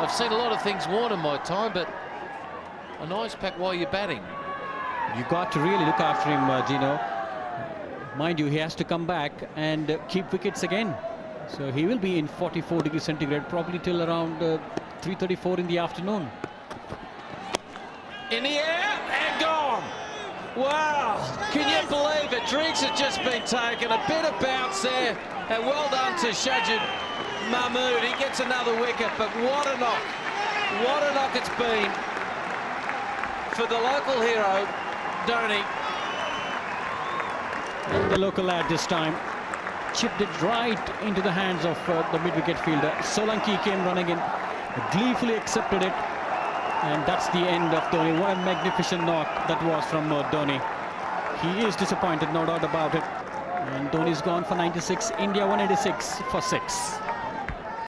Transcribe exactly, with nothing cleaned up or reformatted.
I've seen a lot of things worn in my time, but a nice pack while you're batting. You've got to really look after him, uh, Gino. Mind you, he has to come back and uh, keep wickets again. So he will be in forty-four degrees centigrade, probably till around uh, three thirty-four in the afternoon. In the air and gone. Wow, can you believe it? Drinks had just been taken, a bit of bounce there, and well done to Shajid Mahmoud. He gets another wicket, but what a knock, what a knock it's been for the local hero, Dhoni. And the local lad this time chipped it right into the hands of uh, the mid-wicket fielder. Solanki came running in, gleefully accepted it, and that's the end of Dhoni. What a magnificent knock that was from uh, Dhoni. He is disappointed, no doubt about it. And Dhoni's gone for ninety-six, India one eighty-six for six.